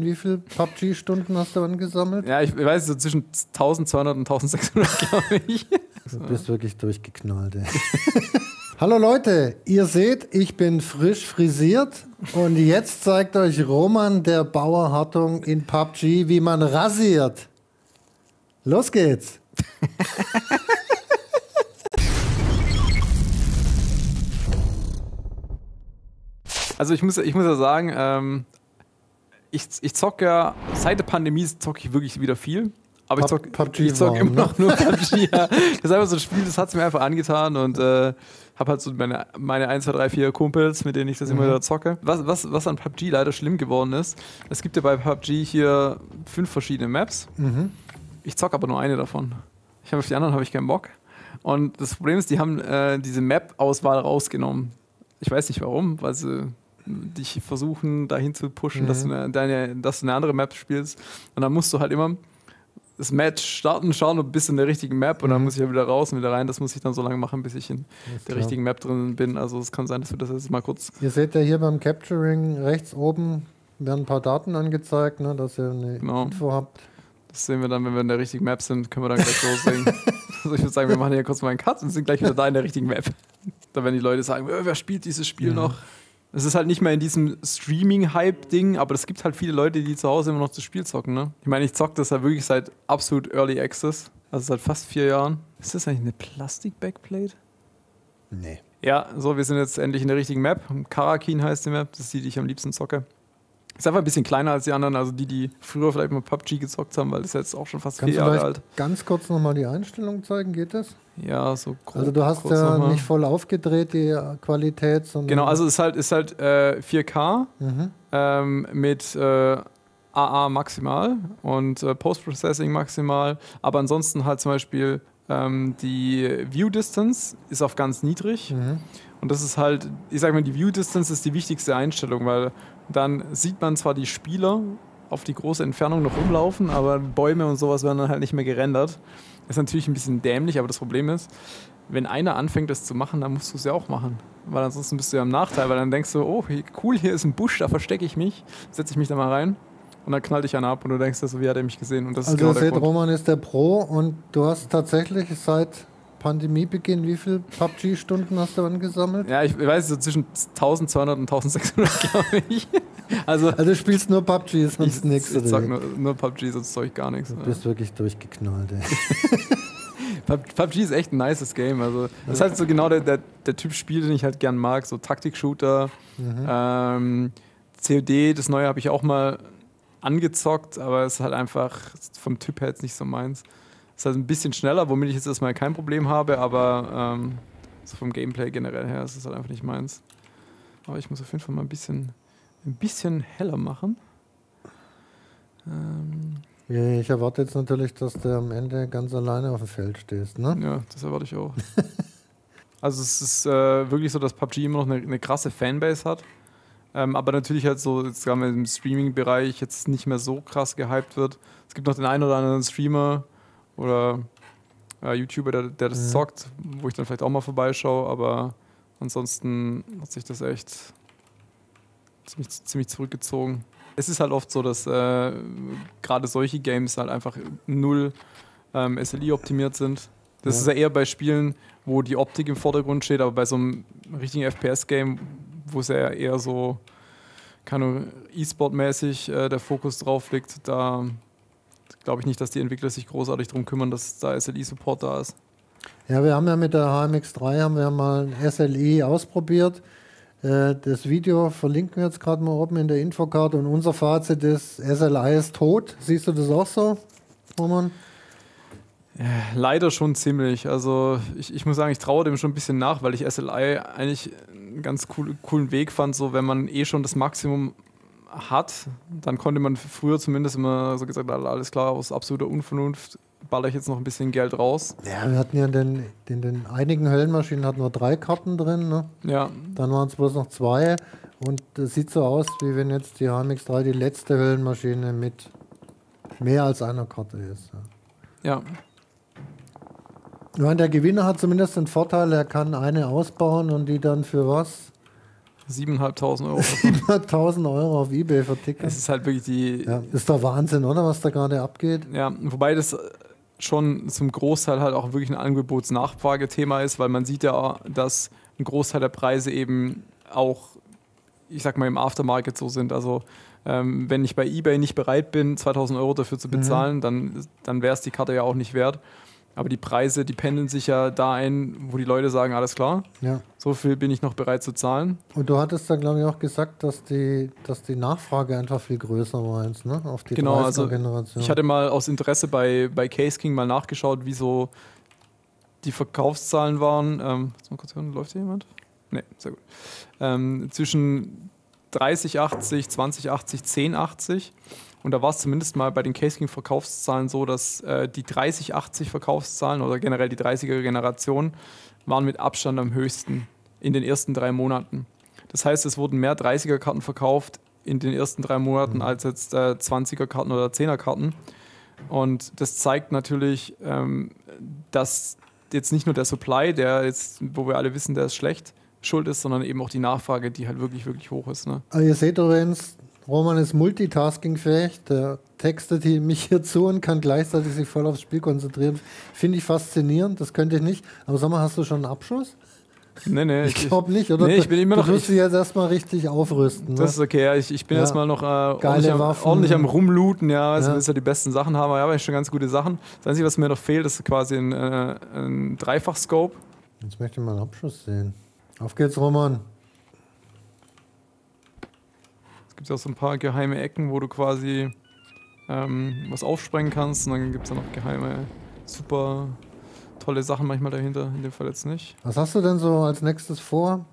Wie viele PUBG-Stunden hast du dann gesammelt? Ja, ich weiß, so zwischen 1200 und 1600, glaube ich. Du bist wirklich durchgeknallt, ey. Hallo Leute, ihr seht, ich bin frisch frisiert und jetzt zeigt euch Roman der Bauer Hartung in PUBG, wie man rasiert. Los geht's! Also ich muss ja sagen, ich zocke ja, seit der Pandemie zocke ich wirklich wieder viel. Aber ich zock immer noch nur PUBG. Ja. Das ist einfach so ein Spiel, das hat es mir einfach angetan und habe halt so meine 1, 2, 3, 4 Kumpels, mit denen ich das immer wieder zocke. Was an PUBG leider schlimm geworden ist, es gibt ja bei PUBG hier 5 verschiedene Maps. Ich zocke aber nur eine davon. Auf die anderen habe ich keinen Bock. Und das Problem ist, die haben diese Map-Auswahl rausgenommen. Ich weiß nicht warum, weil sie dich versuchen, dahin zu pushen, dass du eine andere Map spielst. Und dann musst du halt immer das Match starten, schauen, ob du bist in der richtigen Map und dann muss ich ja wieder raus und wieder rein. Das muss ich dann so lange machen, bis ich in der richtigen Map drin bin. Also es kann sein, dass wir das jetzt mal kurz... Ihr seht ja hier beim Capturing rechts oben werden ein paar Daten angezeigt, ne, dass ihr eine Info habt. Das sehen wir dann, wenn wir in der richtigen Map sind, können wir dann gleich loslegen. Also ich würde sagen, wir machen hier kurz mal einen Cut und sind gleich wieder da in der richtigen Map. Da werden die Leute sagen, wer spielt dieses Spiel noch? Es ist halt nicht mehr in diesem Streaming-Hype-Ding, aber es gibt halt viele Leute, die zu Hause immer noch das Spiel zocken, ne? Ich meine, ich zocke das halt wirklich seit absolut Early Access, also seit fast 4 Jahren. Ist das eigentlich eine Plastik-Backplate? Nee. Ja, so, wir sind jetzt endlich in der richtigen Map. Karakin heißt die Map, das ist die ich am liebsten zocke. Ist einfach ein bisschen kleiner als die anderen, also die früher vielleicht mal PUBG gezockt haben, weil das ist jetzt auch schon fast 4 Jahre alt. Ganz kurz nochmal die Einstellung zeigen, geht das? Ja, so grob. Also du hast ja nicht voll aufgedreht, die Qualität, sondern... Genau, also es ist halt 4K mit AA maximal und Post-Processing maximal, aber ansonsten halt zum Beispiel die View-Distance ist auf ganz niedrig und das ist halt, ich sag mal, die View-Distance ist die wichtigste Einstellung, weil dann sieht man zwar die Spieler auf die große Entfernung noch rumlaufen, aber Bäume und sowas werden dann halt nicht mehr gerendert. Ist natürlich ein bisschen dämlich, aber das Problem ist, wenn einer anfängt, das zu machen, dann musst du es ja auch machen. Weil ansonsten bist du ja im Nachteil, weil dann denkst du, oh, cool, hier ist ein Busch, da verstecke ich mich, setze ich mich da mal rein und dann knallt dich einer ab und du denkst, so, wie hat er mich gesehen? Und das ist genau der Grund. Also ihr seht, Roman ist der Pro und du hast tatsächlich seit Pandemiebeginn, wie viele PUBG-Stunden hast du dann gesammelt? Ja, ich weiß, so zwischen 1200 und 1600, glaube ich. Also du spielst nur PUBG, sonst nichts. Ich sag nur PUBG, sonst zeug ich gar nichts. Du bist wirklich durchgeknallt, ey. PUBG ist echt ein nices Game. Also, das ist halt so genau der Typ Spiel, den ich halt gern mag. So Taktik-Shooter, COD, das neue habe ich auch mal angezockt, aber es ist halt einfach vom Typ her jetzt nicht so meins. Ist halt ein bisschen schneller, womit ich jetzt erstmal kein Problem habe, aber so vom Gameplay generell her ist es halt einfach nicht meins. Aber ich muss auf jeden Fall mal ein bisschen heller machen. Ich erwarte jetzt natürlich, dass du am Ende ganz alleine auf dem Feld stehst, ne? Ja, das erwarte ich auch. Also es ist wirklich so, dass PUBG immer noch eine krasse Fanbase hat, aber natürlich halt so, jetzt gerade im Streaming-Bereich jetzt nicht mehr so krass gehypt wird. Es gibt noch den einen oder anderen Streamer oder YouTuber, der das zockt, wo ich dann vielleicht auch mal vorbeischaue, aber ansonsten hat sich das echt ziemlich zurückgezogen. Es ist halt oft so, dass gerade solche Games halt einfach null SLI optimiert sind. Das ist ja eher bei Spielen, wo die Optik im Vordergrund steht, aber bei so einem richtigen FPS-Game, wo es ja eher so E-Sport-mäßig der Fokus drauf liegt, da glaube ich nicht, dass die Entwickler sich großartig darum kümmern, dass da SLI-Support da ist. Ja, wir haben ja mit der HMX3 mal ein SLI ausprobiert. Das Video verlinken wir jetzt gerade mal oben in der Infokarte und unser Fazit ist, SLI ist tot. Siehst du das auch so, Roman? Ja, leider schon ziemlich. Also ich muss sagen, ich traue dem schon ein bisschen nach, weil ich SLI eigentlich einen ganz coolen Weg fand, so wenn man eh schon das Maximum hat, dann konnte man früher zumindest immer so gesagt, alles klar, aus absoluter Unvernunft baller ich jetzt noch ein bisschen Geld raus. Ja, wir hatten ja in den einigen Höllenmaschinen hatten wir 3 Karten drin, ne? Ja. Dann waren es bloß noch 2 und es sieht so aus, wie wenn jetzt die HMX3 die letzte Höllenmaschine mit mehr als einer Karte ist. Ja. Ich meine, der Gewinner hat zumindest den Vorteil, er kann eine ausbauen und die dann für was? 7.500 Euro. 7.500 Euro auf eBay vertickt. Das ist halt wirklich die... Ja, ist doch Wahnsinn, oder? Was da gerade abgeht. Ja, wobei das schon zum Großteil halt auch wirklich ein Angebots-Nachfrage-Thema ist, weil man sieht ja, dass ein Großteil der Preise eben auch, ich sag mal, im Aftermarket so sind. Also wenn ich bei eBay nicht bereit bin, 2.000 Euro dafür zu bezahlen, dann wäre es die Karte ja auch nicht wert. Aber die Preise, die pendeln sich ja da ein, wo die Leute sagen, alles klar, ja, so viel bin ich noch bereit zu zahlen. Und du hattest da, glaube ich, auch gesagt, dass die Nachfrage einfach viel größer war jetzt, ne? Auf die 30er-Generation. Genau, also ich hatte mal aus Interesse bei Case King mal nachgeschaut, wie so die Verkaufszahlen waren. Mal kurz hören, läuft hier jemand? Ne, sehr gut. Zwischen 3080, 2080, 1080. Und da war es zumindest mal bei den Case King Verkaufszahlen so, dass die 3080 Verkaufszahlen oder generell die 30er-Generation waren mit Abstand am höchsten in den ersten 3 Monaten. Das heißt, es wurden mehr 30er-Karten verkauft in den ersten 3 Monaten als jetzt 20er-Karten oder 10er-Karten. Und das zeigt natürlich, dass jetzt nicht nur der Supply, der jetzt, wo wir alle wissen, der ist schlecht, schuld ist, sondern eben auch die Nachfrage, die halt wirklich, wirklich hoch ist. Ne? Also ihr seht übrigens, Roman ist multitaskingfähig, der textet mich hier zu und kann gleichzeitig sich voll aufs Spiel konzentrieren. Finde ich faszinierend, das könnte ich nicht. Aber sag mal, hast du schon einen Abschuss? Nee, nee. Ich glaube nicht, oder? Nee, ich bin immer noch... Du musst dich jetzt erstmal richtig aufrüsten. Das ist okay, ja. Ich bin erstmal noch ordentlich am Rumlooten, ja. Also willst du ja die besten Sachen haben, aber ja, schon ganz gute Sachen. Das Einzige, was mir noch fehlt, ist quasi ein Dreifach-Scope. Jetzt möchte ich mal einen Abschuss sehen. Auf geht's, Roman. Es gibt auch so ein paar geheime Ecken, wo du quasi was aufsprengen kannst, und dann gibt es da noch geheime, super tolle Sachen manchmal dahinter, in dem Fall jetzt nicht. Was hast du denn so als nächstes vor?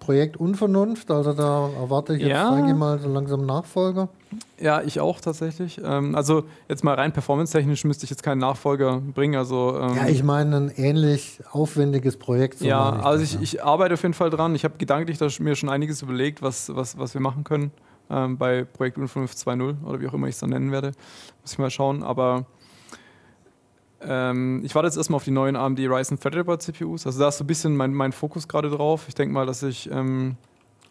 Projekt Unvernunft, also da erwarte ich jetzt, sage ich mal, so langsam Nachfolger. Ja, ich auch tatsächlich. Also jetzt mal rein performance-technisch müsste ich jetzt keinen Nachfolger bringen. Also, ja, ich meine ein ähnlich aufwendiges Projekt. So ja, also ich arbeite auf jeden Fall dran. Ich habe gedanklich mir schon einiges überlegt, was wir machen können. Bei Projekt Unvernunft 2.0 oder wie auch immer ich es dann nennen werde. Muss ich mal schauen, aber ich warte jetzt erstmal auf die neuen AMD Ryzen Threadripper CPUs. Also da ist so ein bisschen mein Fokus gerade drauf. Ich denke mal, dass ich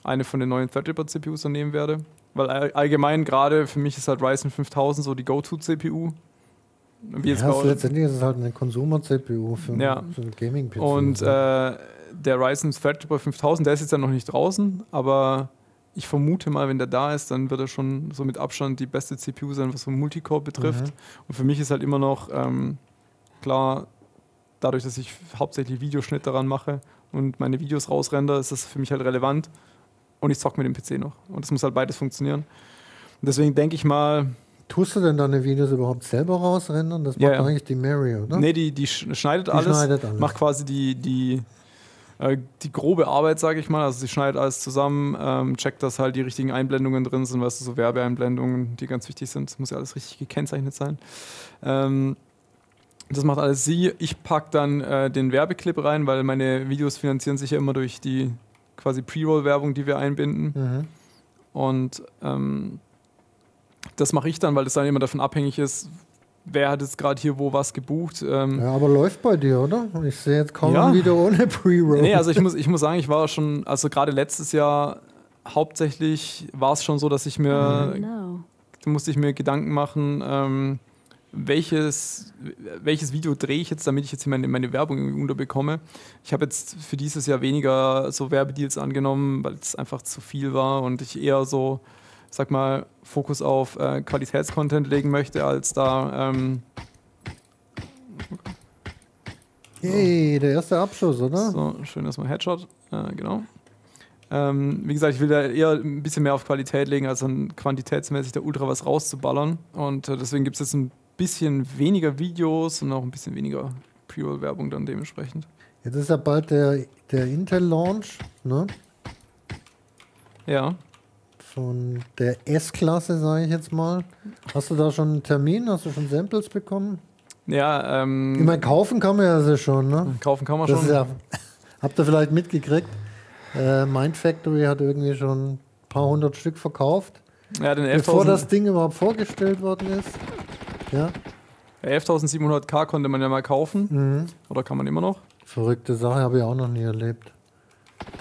eine von den neuen Threadripper CPUs dann nehmen werde, weil allgemein gerade für mich ist halt Ryzen 5000 so die Go-To-CPU. Ja, letztendlich ist es halt eine Consumer-CPU für einen Gaming-PC. Und der Ryzen Threadripper 5000, der ist jetzt ja noch nicht draußen, aber ich vermute mal, wenn der da ist, dann wird er schon so mit Abstand die beste CPU sein, was so Multicore betrifft. Und für mich ist halt immer noch klar, dadurch, dass ich hauptsächlich Videoschnitt daran mache und meine Videos rausrender, ist das für mich halt relevant. Und ich zocke mit dem PC noch. Und das muss halt beides funktionieren. Und deswegen denke ich mal... Tust du denn deine Videos überhaupt selber rausrendern? Das macht eigentlich die Mario, oder? Nee, die schneidet alles. Macht quasi die grobe Arbeit, sage ich mal, also sie schneidet alles zusammen, checkt, dass halt die richtigen Einblendungen drin sind, weißt du, so Werbeeinblendungen, die ganz wichtig sind, das muss ja alles richtig gekennzeichnet sein. Das macht alles sie, ich packe dann den Werbeclip rein, weil meine Videos finanzieren sich ja immer durch die quasi Pre-Roll-Werbung, die wir einbinden. Und das mache ich dann, weil das dann immer davon abhängig ist, wer hat jetzt gerade hier wo was gebucht. Ja, aber läuft bei dir, oder? Ich sehe jetzt kaum ein Video ohne Pre-Roll. Nee, also ich muss sagen, ich war schon, also gerade letztes Jahr hauptsächlich war es schon so, dass ich mir, musste ich mir Gedanken machen, welches Video drehe ich jetzt, damit ich jetzt meine Werbung irgendwie unterbekomme. Ich habe jetzt für dieses Jahr weniger so Werbedeals angenommen, weil es einfach zu viel war und ich eher so, sag mal, Fokus auf Qualitätscontent legen möchte, als da... Hey, der erste Abschuss, oder? So, schön erstmal Headshot, genau. Wie gesagt, ich will da eher ein bisschen mehr auf Qualität legen, als dann quantitätsmäßig der Ultra was rauszuballern. Und deswegen gibt es jetzt ein bisschen weniger Videos und auch ein bisschen weniger Pre-Roll-Werbung dann dementsprechend. Jetzt ist ja bald der Intel-Launch, ne? Ja. Von der S-Klasse, sage ich jetzt mal. Hast du da schon einen Termin? Hast du schon Samples bekommen? Ja, ich meine, kaufen kann man ja also schon, ne? Kaufen kann man das schon. Ja, habt ihr vielleicht mitgekriegt? Mindfactory hat irgendwie schon ein paar hundert Stück verkauft. Ja, den 11.000... Bevor das Ding überhaupt vorgestellt worden ist. Ja. 11.700K konnte man ja mal kaufen. Oder kann man immer noch. Verrückte Sache, habe ich auch noch nie erlebt.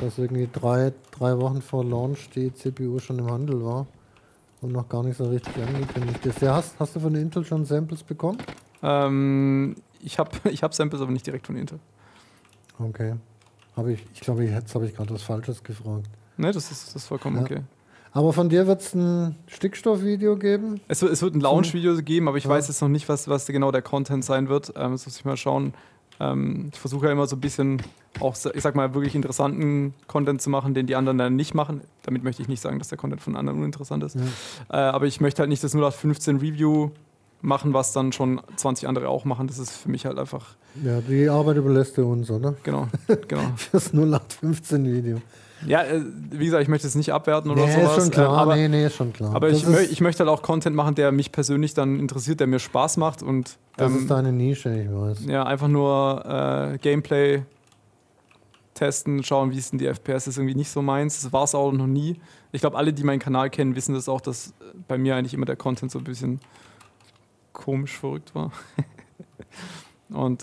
dass irgendwie drei Wochen vor Launch die CPU schon im Handel war und noch gar nicht so richtig angekündigt ist. Ja, hast du von Intel schon Samples bekommen? Ich hab Samples, aber nicht direkt von Intel. Okay. Ich glaube, jetzt habe ich gerade was Falsches gefragt. Ne, das ist vollkommen ja. Okay. Aber von dir wird es ein Stickstoffvideo geben? Es wird ein Launch-Video geben, aber ich weiß jetzt noch nicht, was genau der Content sein wird. Jetzt muss ich mal schauen. Ich versuche ja immer so ein bisschen auch, ich sag mal, wirklich interessanten Content zu machen, den die anderen dann nicht machen. Damit möchte ich nicht sagen, dass der Content von anderen uninteressant ist. Ja. Aber ich möchte halt nicht das 0815-Review machen, was dann schon 20 andere auch machen. Das ist für mich halt einfach... Ja, die Arbeit überlässt du uns, oder? Genau. Das 0815-Video. Ja, wie gesagt, ich möchte es nicht abwerten oder sowas. Ist schon klar. Aber, nee, ist schon klar. Aber ich möchte halt auch Content machen, der mich persönlich dann interessiert, der mir Spaß macht. Und das ist deine Nische, ich weiß. Ja, einfach nur Gameplay testen, schauen, wie es in die FPS ist, irgendwie nicht so meins. Das war es auch noch nie. Ich glaube, alle, die meinen Kanal kennen, wissen das auch, dass bei mir eigentlich immer der Content so ein bisschen komisch verrückt war. Und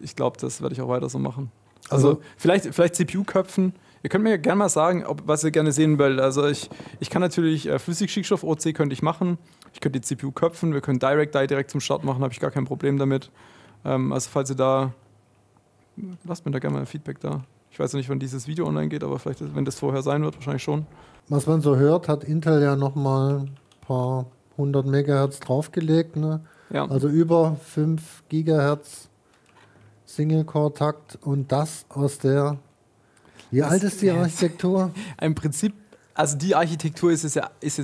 ich glaube, das werde ich auch weiter so machen. Also vielleicht CPU-Köpfen. Ihr könnt mir gerne mal sagen, was ihr gerne sehen wollt. Also ich kann natürlich Flüssigstickstoff OC könnte ich machen. Ich könnte die CPU köpfen. Wir können Direct-Die direkt zum Start machen. Habe ich gar kein Problem damit. Also falls ihr da... Lasst mir da gerne mal ein Feedback da. Ich weiß noch nicht, wann dieses Video online geht, aber vielleicht, wenn das vorher sein wird, wahrscheinlich schon. Was man so hört, hat Intel ja nochmal ein paar 100 Megahertz draufgelegt. Ne? Ja. Also über 5 Gigahertz Single-Core-Takt und das aus der... Wie alt ist die Architektur? Im Prinzip, also die Architektur ist jetzt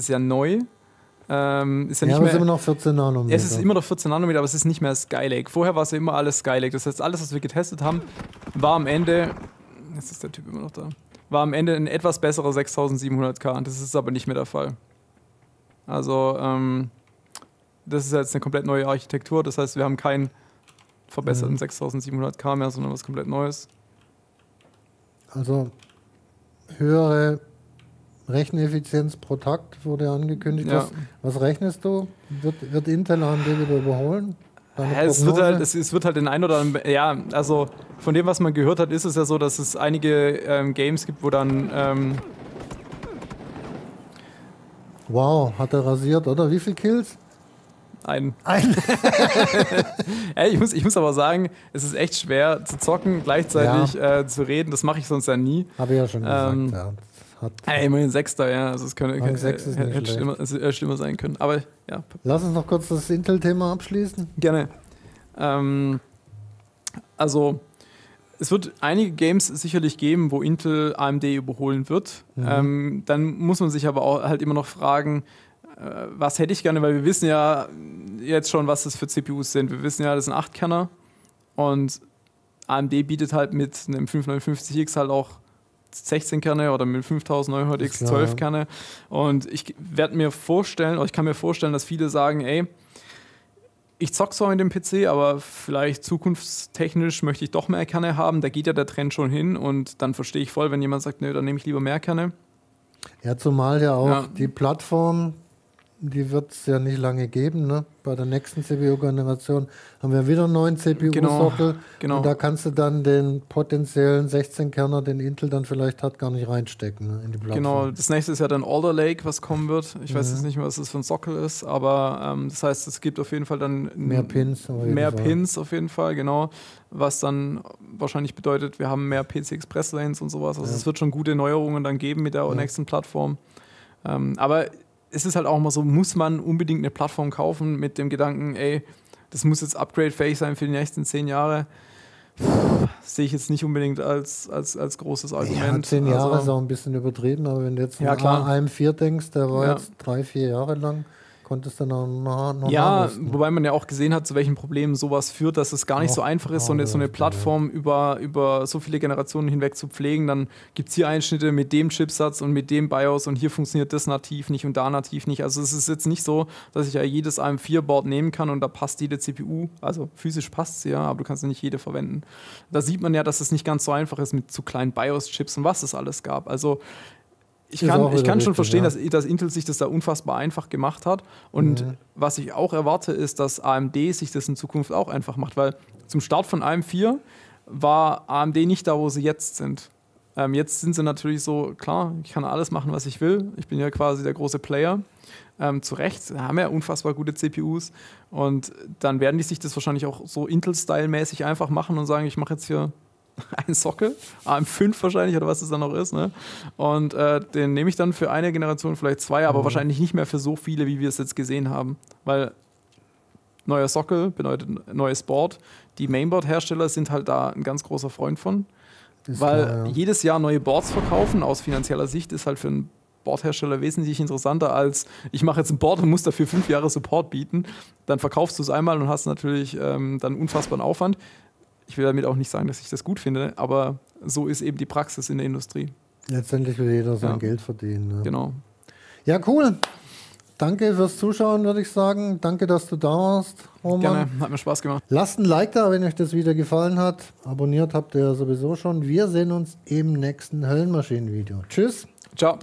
ja neu. Ist ja, nicht aber mehr, es ist immer noch 14 Nanometer. Es ist immer noch 14 Nanometer, aber es ist nicht mehr Skylake. Vorher war es ja immer alles Skylake. Das heißt, alles, was wir getestet haben, war am Ende, jetzt ist der Typ immer noch da, war am Ende ein etwas besserer 6700K. Das ist aber nicht mehr der Fall. Also, das ist jetzt eine komplett neue Architektur. Das heißt, wir haben keinen verbesserten 6700K mehr, sondern was komplett Neues. Also höhere Recheneffizienz pro Takt wurde angekündigt. Ja. Was rechnest du? Wird Intel AMD wieder überholen? Ja, es wird halt den einen oder anderen... Ja, also von dem, was man gehört hat, ist es ja so, dass es einige Games gibt, wo dann... wow, hat er rasiert, oder? Wie viele Kills? Ein. Ey, ich muss aber sagen, es ist echt schwer zu zocken, gleichzeitig zu reden. Das mache ich sonst ja nie. Habe ich ja schon gesagt, ja. Ey, immerhin 6. Ja, also es hätte schlimmer sein können. Aber ja. Lass uns noch kurz das Intel-Thema abschließen. Gerne. Also, es wird einige Games sicherlich geben, wo Intel AMD überholen wird. Dann muss man sich aber auch halt immer noch fragen, was hätte ich gerne, weil wir wissen ja jetzt schon, was das für CPUs sind. Wir wissen ja, das sind 8-Kerner und AMD bietet halt mit einem 559X halt auch 16 Kerne oder mit 5900X 12 Kerne. Und ich werde mir vorstellen, oder ich kann mir vorstellen, dass viele sagen, ey, ich zock zwar mit dem PC, aber vielleicht zukunftstechnisch möchte ich doch mehr Kerne haben. Da geht ja der Trend schon hin und dann verstehe ich voll, wenn jemand sagt, nee, dann nehme ich lieber mehr Kerne. Ja, zumal ja auch die Plattform... Die wird es ja nicht lange geben, ne? Bei der nächsten CPU-Generation haben wir wieder einen neuen CPU-Sockel. Genau. Und da kannst du dann den potenziellen 16-Kerner, den Intel dann vielleicht hat, gar nicht reinstecken, ne? In die Plattform. Genau, das nächste ist ja dann Alder Lake, was kommen wird. Ich weiß jetzt nicht mehr, was das für ein Sockel ist, aber das heißt, es gibt auf jeden Fall dann mehr Pins. Auf jeden Fall, genau. Was dann wahrscheinlich bedeutet, wir haben mehr PC-Express-Lanes und sowas. Also es wird schon gute Neuerungen dann geben mit der nächsten Plattform. Aber es ist halt auch immer so, muss man unbedingt eine Plattform kaufen mit dem Gedanken, ey, das muss jetzt upgradefähig sein für die nächsten 10 Jahre. Sehe ich jetzt nicht unbedingt als großes Argument. Ja, 10 Jahre also, ist auch ein bisschen übertrieben, aber wenn du jetzt an AM4 denkst, der war jetzt 3, 4 Jahre lang, konntest du noch wobei man ja auch gesehen hat, zu welchen Problemen sowas führt, dass es gar nicht so einfach ist, so eine Plattform über so viele Generationen hinweg zu pflegen. Dann gibt es hier Einschnitte mit dem Chipsatz und mit dem BIOS und hier funktioniert das nativ nicht und da nativ nicht. Also es ist jetzt nicht so, dass ich ja jedes AM4-Board nehmen kann und da passt jede CPU, also physisch passt sie ja, aber du kannst ja nicht jede verwenden. Da sieht man ja, dass es nicht ganz so einfach ist mit zu kleinen BIOS-Chips und was es alles gab. Also ich kann schon verstehen, dass Intel sich das da unfassbar einfach gemacht hat. Und was ich auch erwarte, ist, dass AMD sich das in Zukunft auch einfach macht. Weil zum Start von AM4 war AMD nicht da, wo sie jetzt sind. Jetzt sind sie natürlich so, klar, ich kann alles machen, was ich will. Ich bin ja quasi der große Player. Zu Recht, haben ja unfassbar gute CPUs. Und dann werden die sich das wahrscheinlich auch so Intel-Style-mäßig einfach machen und sagen, ich mache jetzt hier einen Sockel, AM5 wahrscheinlich oder was es dann noch ist. Ne? Und den nehme ich dann für eine Generation, vielleicht zwei, aber wahrscheinlich nicht mehr für so viele, wie wir es jetzt gesehen haben. Weil neuer Sockel bedeutet neues Board. Die Mainboard-Hersteller sind halt da ein ganz großer Freund von. Weil klar, ja, jedes Jahr neue Boards verkaufen, aus finanzieller Sicht, ist halt für einen Boardhersteller wesentlich interessanter als, ich mache jetzt ein Board und muss dafür 5 Jahre Support bieten. Dann verkaufst du es einmal und hast natürlich dann unfassbaren Aufwand. Ich will damit auch nicht sagen, dass ich das gut finde, aber so ist eben die Praxis in der Industrie. Letztendlich will jeder sein Geld verdienen. Ja. Genau. Ja, cool. Danke fürs Zuschauen, würde ich sagen. Danke, dass du da warst, Roman. Gerne, hat mir Spaß gemacht. Lasst ein Like da, wenn euch das wieder gefallen hat. Abonniert habt ihr sowieso schon. Wir sehen uns im nächsten Höllenmaschinen-Video. Tschüss. Ciao.